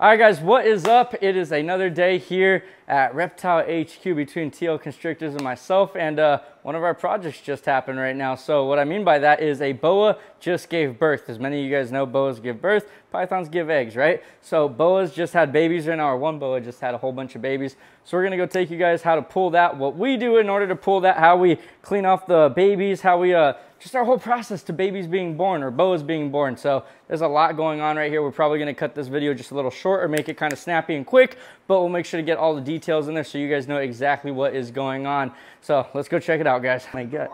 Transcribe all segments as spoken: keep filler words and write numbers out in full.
All right, guys, what is up? It is another day here at Reptile H Q between T L Constrictors and myself, and uh, one of our projects just happened right now. So what I mean by that is a boa just gave birth. As many of you guys know, boas give birth, pythons give eggs, right? So boas just had babies right now, or one boa just had a whole bunch of babies. So we're gonna go take you guys how to pull that, what we do in order to pull that, how we clean off the babies, how we, uh, just our whole process to babies being born or boas being born. So there's a lot going on right here. We're probably gonna cut this video just a little short or make it kind of snappy and quick, but we'll make sure to get all the details in there so you guys know exactly what is going on. So let's go check it out, guys. My God.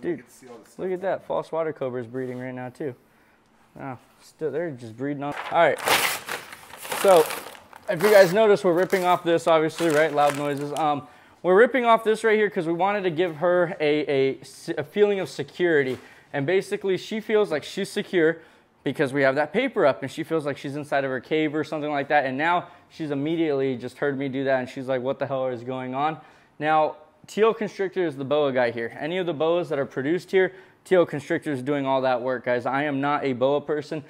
Dude, look at that. False water cobra is breeding right now too. Oh, still, they're just breeding on. All right, so if you guys notice, we're ripping off this, obviously, right? Loud noises. Um, We're ripping off this right here because we wanted to give her a, a, a feeling of security. And basically she feels like she's secure because we have that paper up and she feels like she's inside of her cave or something like that. And now she's immediately just heard me do that and she's like, what the hell is going on? Now, T L Constrictor is the boa guy here. Any of the boas that are produced here, T L Constrictor is doing all that work, guys. I am not a boa person.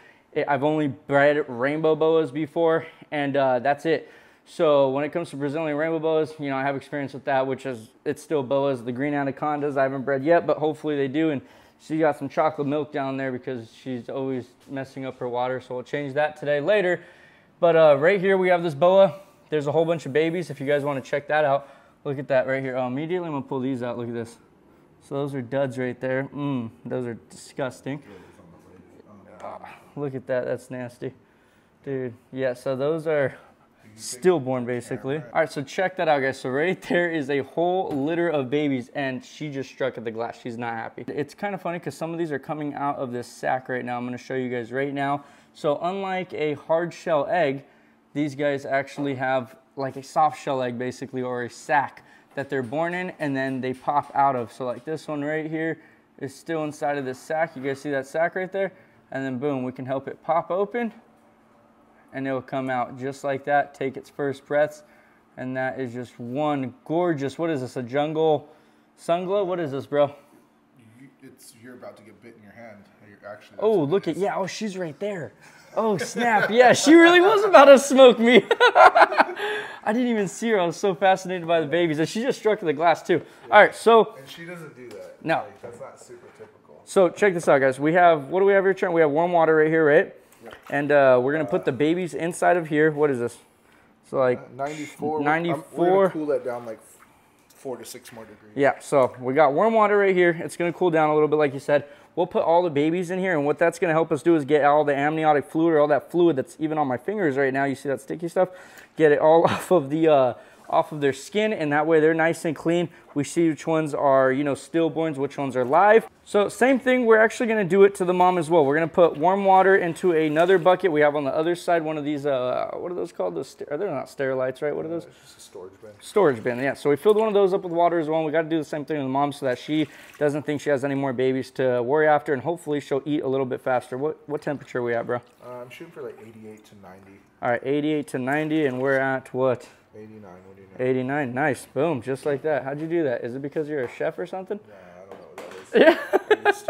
I've only bred rainbow boas before and uh, that's it. So when it comes to Brazilian rainbow boas, you know, I have experience with that, which is, it's still boas. The green anacondas I haven't bred yet, but hopefully they do. And she got some chocolate milk down there because she's always messing up her water. So we'll change that today later. But uh, right here we have this boa. There's a whole bunch of babies. If you guys want to check that out, look at that right here. Oh, immediately I'm going to pull these out. Look at this. So those are duds right there. Mmm, those are disgusting. Oh, look at that. That's nasty. Dude, yeah, so those are stillborn basically. All right, so check that out, guys. So right there is a whole litter of babies and she just struck at the glass. She's not happy. It's kind of funny because some of these are coming out of this sack right now. I'm going to show you guys right now. So unlike a hard shell egg, these guys actually have like a soft shell egg basically, or a sack that they're born in and then they pop out of. So like this one right here is still inside of this sack. You guys see that sack right there? And then boom, we can help it pop open and it'll come out just like that, take its first breaths. And that is just one gorgeous, what is this, a jungle sunglow? What is this, bro? You, it's, you're about to get bit in your hand. You're actually, oh, look at, yeah, oh, she's right there. Oh, snap, yeah, she really was about to smoke me. I didn't even see her, I was so fascinated by the babies. And she just struck the glass too. Yeah. All right, so. And she doesn't do that. No. Like, that's not super typical. So check this out, guys. We have, what do we have here, Trent? We have warm water right here, right? And uh, we're going to put the babies inside of here. What is this? So like ninety-four. ninety-four. We're going to cool that down like four to six more degrees. Yeah, so we got warm water right here. It's going to cool down a little bit like you said. We'll put all the babies in here. And what that's going to help us do is get all the amniotic fluid, or all that fluid that's even on my fingers right now. You see that sticky stuff? Get it all off of the... Uh, off of their skin, and that way they're nice and clean. We see which ones are, you know, stillborns, which ones are live. So same thing, we're actually gonna do it to the mom as well. We're gonna put warm water into another bucket. We have on the other side one of these, uh, what are those called? Those, they're not sterilites, right? What are those? It's just a storage bin. Storage bin, yeah. So we filled one of those up with water as well. We gotta do the same thing to the mom so that she doesn't think she has any more babies to worry after, and hopefully she'll eat a little bit faster. What, what temperature are we at, bro? Uh, I'm shooting for like eighty-eight to ninety. All right, eighty-eight to ninety, and we're at what? eighty-nine, what do you know? eighty-nine, nice, boom, just like that. How'd you do that? Is it because you're a chef or something? Yeah, I don't know what that is.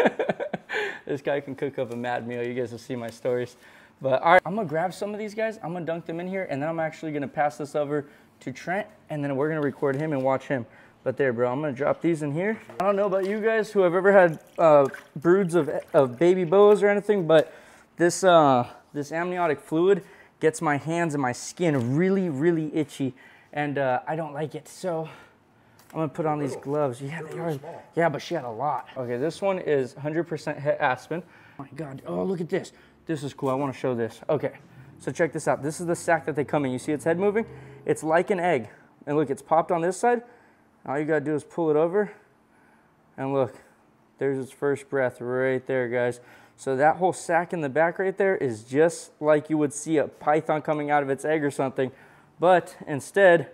Yeah. This guy can cook up a mad meal. You guys will see my stories. But all right, I'm gonna grab some of these guys. I'm gonna dunk them in here, and then I'm actually gonna pass this over to Trent, and then we're gonna record him and watch him. But there, bro, I'm gonna drop these in here. I don't know about you guys who have ever had uh, broods of, of baby boas or anything, but this, uh, this amniotic fluid gets my hands and my skin really, really itchy, and uh, I don't like it. So I'm gonna put on these gloves. Yeah, they are. Yeah, but she had a lot. Okay, this one is one hundred percent het aspen. Oh my God, oh, look at this. This is cool, I wanna show this. Okay, so check this out. This is the sack that they come in. You see its head moving? It's like an egg. And look, it's popped on this side. All you gotta do is pull it over, and look, there's its first breath right there, guys. So that whole sack in the back right there is just like you would see a python coming out of its egg or something. But instead,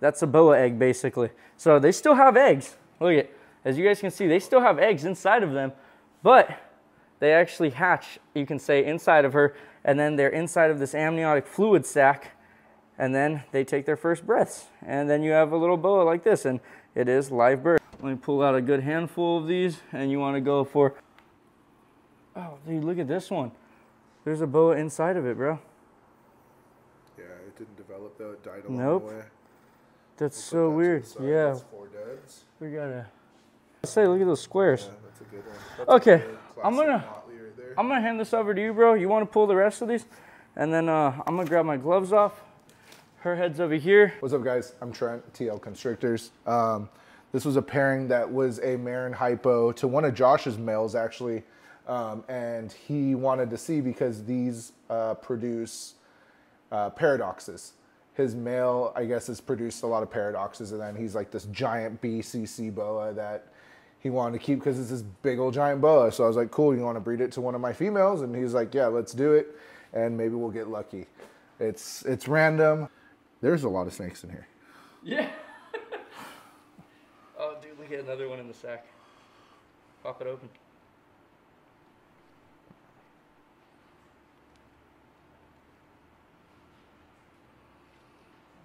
that's a boa egg basically. So they still have eggs. Look at, as you guys can see, they still have eggs inside of them, but they actually hatch, you can say, inside of her, and then they're inside of this amniotic fluid sac, and then they take their first breaths. And then you have a little boa like this, and it is live birth. Let me pull out a good handful of these, and you wanna go for, oh, dude, look at this one. There's a boa inside of it, bro. it didn't develop though, it died along nope. the way. That's we'll so that weird. Yeah. That's four deads. We gotta let's say look at those squares. Yeah, that's a good one. That's okay. Good I'm gonna right there. I'm gonna hand this over to you, bro. You wanna pull the rest of these? And then uh I'm gonna grab my gloves off. Her head's over here. What's up guys? I'm Trent, T L Constrictors. Um This was a pairing that was a Marin Hypo to one of Josh's males, actually. Um, and he wanted to see because these uh, produce uh, paradoxes. His male, I guess, has produced a lot of paradoxes. And then he's like this giant B C C boa that he wanted to keep because it's this big old giant boa. So I was like, cool, you want to breed it to one of my females? And he's like, yeah, let's do it. And maybe we'll get lucky. It's, it's random. There's a lot of snakes in here. Yeah. Get another one in the sack. Pop it open.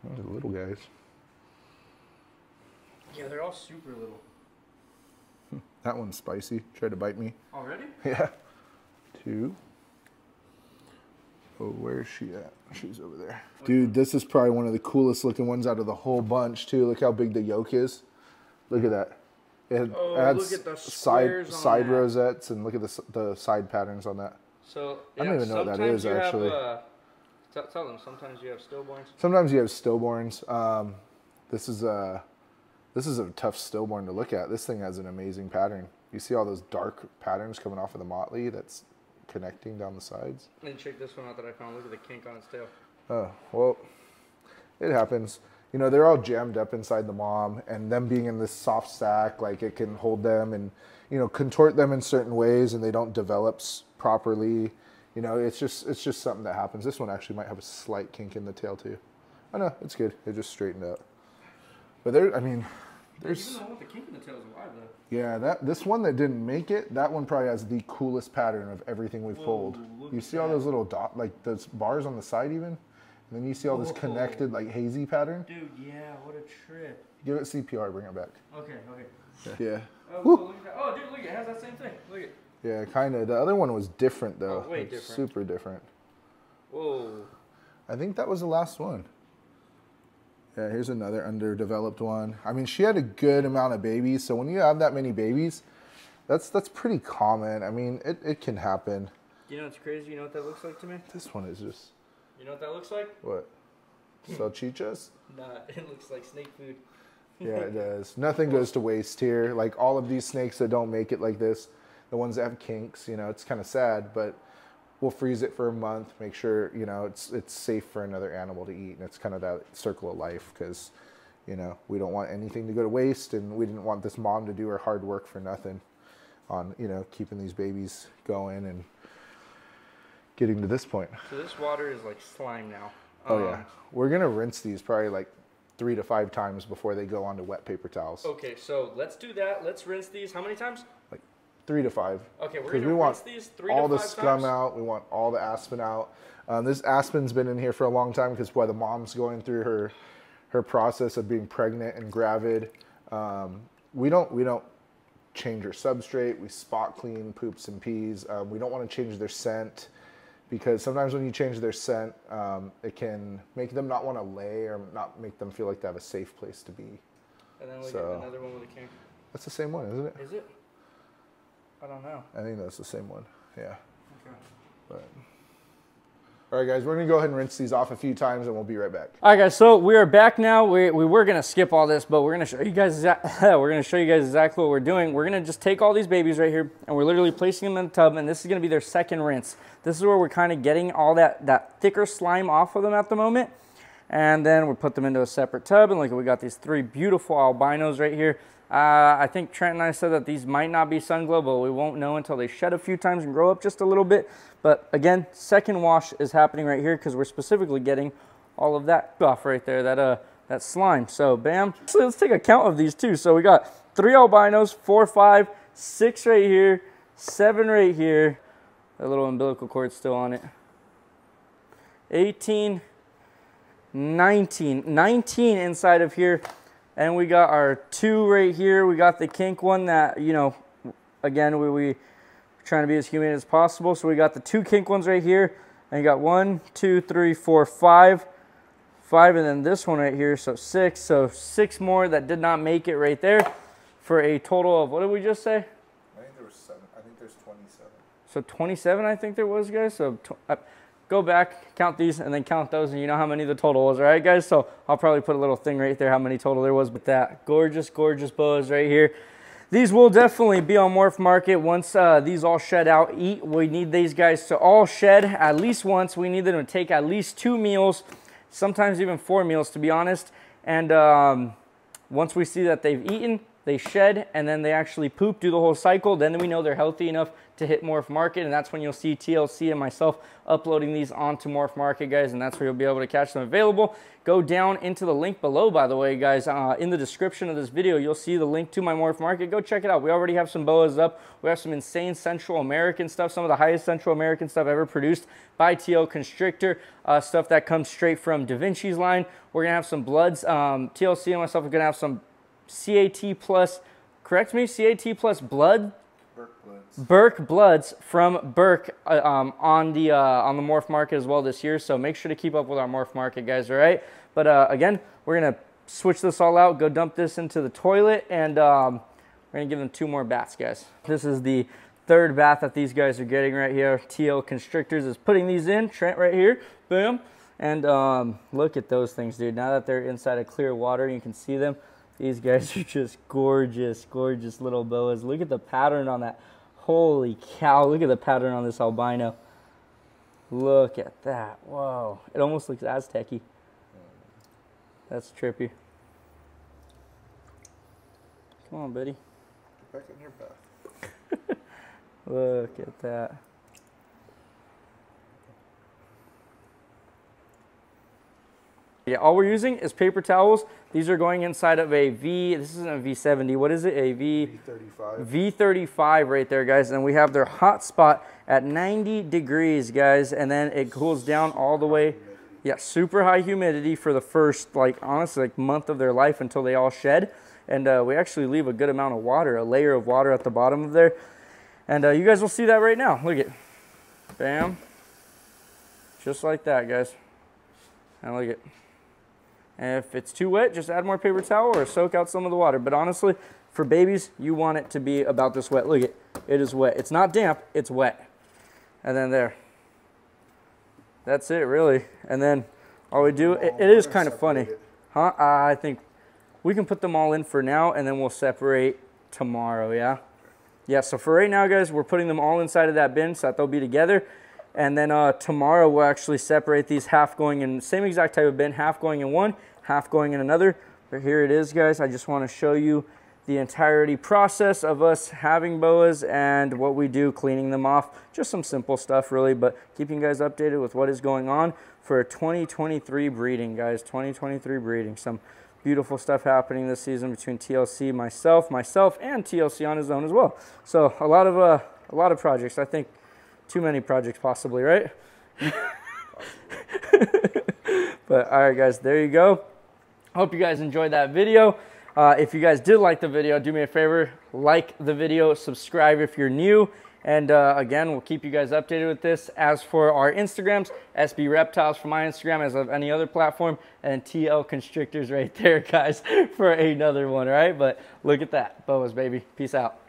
Those are little guys. Yeah, they're all super little. That one's spicy. Tried to bite me. Already? Yeah. Two. Oh, where's she at? She's over there. Dude, this is probably one of the coolest looking ones out of the whole bunch, too. Look how big the yolk is. Look at that. It oh, adds look at the side, on side that. rosettes and look at the, the side patterns on that. So, yeah, I don't even know what that is, you actually. Have, uh, tell them, sometimes you have stillborns. Sometimes you have stillborns. Um, this is a, this is a tough stillborn to look at. This thing has an amazing pattern. You see all those dark patterns coming off of the motley that's connecting down the sides. And check this one out that I found. Look at the kink on its tail. Oh, well, it happens. You know, they're all jammed up inside the mom, and them being in this soft sack, like it can hold them and, you know, contort them in certain ways, and they don't develop properly. You know, it's just it's just something that happens. This one actually might have a slight kink in the tail too. I know, it's good. It just straightened up. But there, I mean, there's. Even though the kink in the tail is alive though. Yeah, that this one that didn't make it, that one probably has the coolest pattern of everything we've pulled. You see all those little dot, like those bars on the side, even. And then you see all this connected, like, hazy pattern. Dude, yeah, what a trip. Give it C P R, bring it back. Okay, okay. Yeah. Oh, oh, look at that. Oh, dude, look at it. It has that same thing. Look at it. Yeah, kind of. The other one was different, though. Oh, way like, different. Super different. Whoa. I think that was the last one. Yeah, here's another underdeveloped one. I mean, she had a good amount of babies, so when you have that many babies, that's that's pretty common. I mean, it, it can happen. You know what's crazy? You know what that looks like to me? This one is just... You know what that looks like? What? Salchichas? Nah, it looks like snake food. Yeah, it does. Nothing goes to waste here. Like all of these snakes that don't make it like this, the ones that have kinks, you know, it's kind of sad, but we'll freeze it for a month, make sure, you know, it's it's safe for another animal to eat. And it's kind of that circle of life because, you know, we don't want anything to go to waste, and we didn't want this mom to do her hard work for nothing on, you know, keeping these babies going and getting to this point. So this water is like slime now. Oh um, yeah. We're gonna rinse these probably like three to five times before they go onto wet paper towels. Okay, so let's do that. Let's rinse these how many times? Like three to five. Okay, we're gonna we rinse these three to five times. All the scum out, we want all the aspen out. Um, this aspen's been in here for a long time because while the mom's going through her her process of being pregnant and gravid, um, we don't we don't change her substrate. We spot clean poops and peas. Um, we don't want to change their scent, because sometimes when you change their scent, um, it can make them not want to lay or not make them feel like they have a safe place to be. And then we so, get another one with a kink. That's the same one, isn't it? Is it? I don't know. I think that's the same one, yeah. Okay. But. All right, guys, we're gonna go ahead and rinse these off a few times and we'll be right back. All right, guys, so we are back now. We, we were gonna skip all this, but we're gonna show you guys exact, we're gonna show you guys exactly what we're doing. We're gonna just take all these babies right here and we're literally placing them in the tub, and this is gonna be their second rinse. This is where we're kind of getting all that, that thicker slime off of them at the moment. And then we put them into a separate tub, and look, we got these three beautiful albinos right here. Uh, I think Trent and I said that these might not be sunglow, but we won't know until they shed a few times and grow up just a little bit. But again, second wash is happening right here because we're specifically getting all of that off right there, that uh, that slime. So bam. So let's take a count of these too. So we got three albinos, four, five, six right here, seven right here. That little umbilical cord still on it. eighteen, nineteen, nineteen inside of here. And we got our two right here. We got the kink one that, you know, again, we, we trying to be as humane as possible. So we got the two kink ones right here. And you got one, two, three, four, five. five, and then this one right here, so six. So six more that did not make it right there for a total of, what did we just say? I think there was seven. I think there's twenty-seven. So twenty-seven, I think there was, guys. So uh, go back, count these, and then count those, and you know how many the total was, all right, guys? So I'll probably put a little thing right there how many total there was, but that gorgeous, gorgeous boas right here. These will definitely be on Morph Market once uh, these all shed out, eat. We need these guys to all shed at least once. We need them to take at least two meals, sometimes even four meals, to be honest. And um, once we see that they've eaten, they shed, and then they actually poop, do the whole cycle. Then we know they're healthy enough to hit Morph Market, and that's when you'll see T L C and myself uploading these onto Morph Market, guys, and that's where you'll be able to catch them available. Go down into the link below, by the way, guys. Uh, in the description of this video, you'll see the link to my Morph Market. Go check it out. We already have some boas up. We have some insane Central American stuff, some of the highest Central American stuff ever produced by T L Constrictor, uh, stuff that comes straight from DaVinci's line. We're going to have some bloods. Um, T L C and myself are going to have some C A T plus, correct me, C A T plus blood, Burke bloods, Burke bloods from Burke uh, um, on the uh, on the Morph Market as well this year. So make sure to keep up with our Morph Market, guys. All right, but uh, again, we're gonna switch this all out, go dump this into the toilet, and um, we're gonna give them two more baths, guys. This is the third bath that these guys are getting right here. T L Constrictors is putting these in. Trent right here, boom, and um, look at those things, dude. Now that they're inside of clear water, you can see them. These guys are just gorgeous, gorgeous little boas. Look at the pattern on that. Holy cow, look at the pattern on this albino. Look at that. Whoa. It almost looks Aztec-y. That's trippy. Come on, buddy. Get back in your bath. Look at that. Yeah, all we're using is paper towels. These are going inside of a V, this isn't a V seventy, what is it? A V, V thirty-five. V thirty-five right there, guys. And we have their hot spot at ninety degrees, guys. And then it cools down all the way. Yeah, super high humidity for the first, like, honestly, like month of their life until they all shed. And uh, we actually leave a good amount of water, a layer of water at the bottom of there. And uh, you guys will see that right now. Look at it. Bam. Just like that, guys. And look at it. And if it's too wet, just add more paper towel or soak out some of the water. But honestly, for babies, you want it to be about this wet. Look at it. It is wet. It's not damp. It's wet. And then there. That's it, really. And then all we do, it, it is kind of funny. Huh? I think we can put them all in for now, and then we'll separate tomorrow, yeah? Yeah, so for right now, guys, we're putting them all inside of that bin so that they'll be together. And then uh, tomorrow, we'll actually separate these, half going in the same exact type of bin, half going in one, half going in another. But here it is, guys. I just want to show you the entirety process of us having boas and what we do, cleaning them off. Just some simple stuff, really, but keeping you guys updated with what is going on for twenty twenty-three breeding, guys. twenty twenty-three breeding. Some beautiful stuff happening this season between T L C, myself, myself, and T L C on his own as well. So a lot of, uh, a lot of projects, I think. Too many projects possibly, right? But all right, guys, there you go. Hope you guys enjoyed that video. Uh, if you guys did like the video, do me a favor, like the video, subscribe if you're new. And uh, again, we'll keep you guys updated with this. As for our Instagrams, S B Reptiles for my Instagram, as of any other platform, and T L Constrictors right there, guys, for another one, all right? But look at that, boas, baby. Peace out.